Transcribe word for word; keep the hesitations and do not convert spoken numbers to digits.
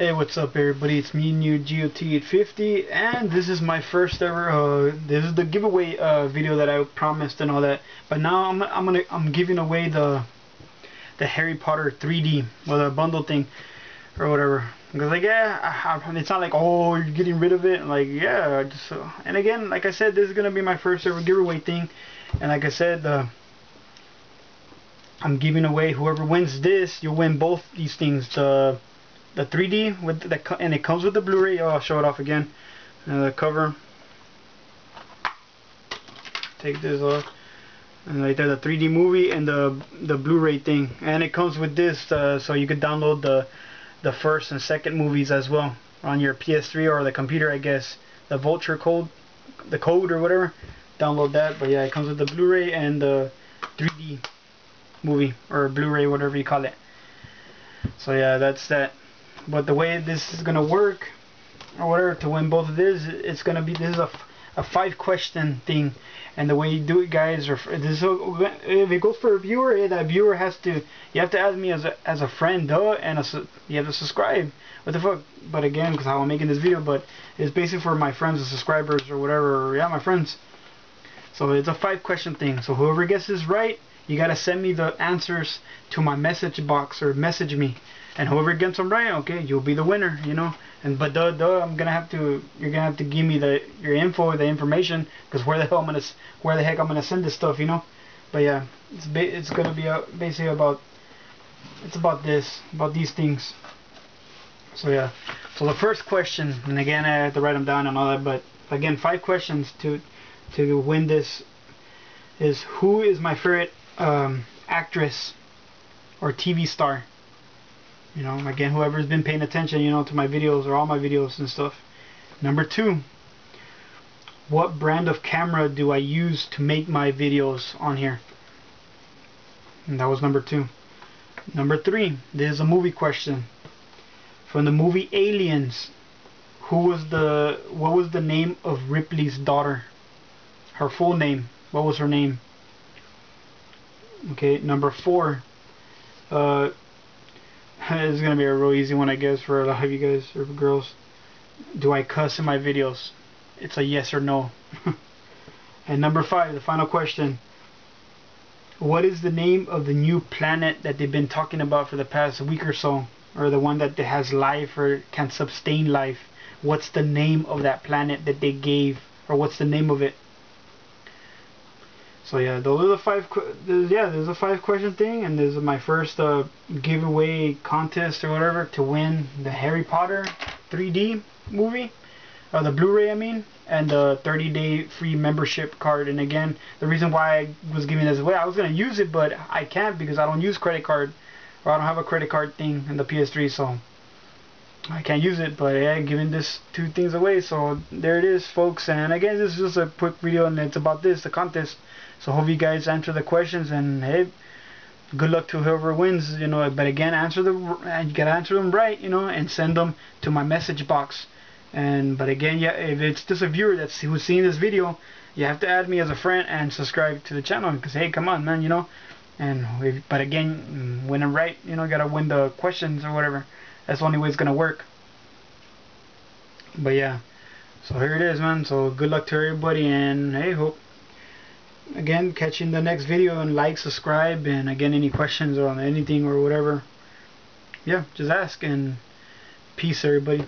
Hey, what's up everybody, it's me, New G O T eight fifty, and this is my first ever, uh, this is the giveaway uh, video that I promised and all that, but now I'm, I'm gonna, I'm giving away the, the Harry Potter three D, or the bundle thing, or whatever, because like, yeah, I, I, it's not like, oh, you're getting rid of it, like, yeah, just, uh, and again, like I said, this is gonna be my first ever giveaway thing, and like I said, uh, I'm giving away, whoever wins this, you'll win both these things, the, the three D with the, and it comes with the Blu-ray. Oh, I'll show it off again. And the cover. Take this off. And right there, the three D movie and the the Blu-ray thing. And it comes with this, uh, so you could download the the first and second movies as well on your P S three or the computer, I guess. The Vulture code, the code or whatever. Download that. But yeah, it comes with the Blu-ray and the three D movie or Blu-ray, whatever you call it. So yeah, that's that. But the way this is gonna work, or whatever, to win both of this, it's gonna be this is a, a five question thing, and the way you do it, guys, or this if it goes for a viewer, yeah, that viewer has to you have to add me as a as a friend, duh, and a, you have to subscribe. What the fuck? But again, because how I'm making this video, but it's basically for my friends, or subscribers, or whatever. Or yeah, my friends. So it's a five question thing. So whoever gets this right, you gotta send me the answers to my message box or message me. And whoever gets them right, okay, you'll be the winner, you know. And but duh, duh, I'm gonna have to, you're gonna have to give me the your info, the information, because where the hell I'm gonna, where the heck I'm gonna send this stuff, you know. But yeah, it's ba it's gonna be a, basically about, it's about this, about these things. So yeah, so the first question, and again I have to write them down and all that, but again five questions to, to win this, is who is my favorite um, actress or T V star? You know, again, whoever's been paying attention, you know, to my videos or all my videos and stuff. Number two, what brand of camera do I use to make my videos on here? And that was number two. Number three, there's a movie question. From the movie Aliens, who was the, what was the name of Ripley's daughter? Her full name. What was her name? Okay, number four, uh... this is going to be a real easy one, I guess, for a lot of you guys or girls. Do I cuss in my videos? It's a yes or no. And number five, the final question. What is the name of the new planet that they've been talking about for the past week or so? Or the one that has life or can sustain life? What's the name of that planet that they gave? Or what's the name of it? So yeah, those are the five. Yeah, there's a five-question thing, and this is my first uh, giveaway contest or whatever to win the Harry Potter three D movie, or the Blu-ray, I mean, and the thirty-day free membership card. And again, the reason why I was giving this away, I was gonna use it, but I can't because I don't use credit card, or I don't have a credit card thing in the P S three, so I can't use it. But yeah, I'm giving this two things away. So there it is, folks. And again, this is just a quick video, and it's about this, the contest. So hope you guys answer the questions, and hey, good luck to whoever wins, you know. But again, answer the, you gotta answer them right, you know, and send them to my message box. And but again, yeah, if it's just a viewer that's who's seeing this video, you have to add me as a friend and subscribe to the channel, because hey, come on, man, you know. And if, but again, win them right, you know, gotta win the questions or whatever. That's the only way it's gonna work. But yeah, so here it is, man. So good luck to everybody, and hey, hope. Again, catch you in the next video, and like, subscribe, and again, any questions on anything or whatever, yeah, just ask, and peace, everybody.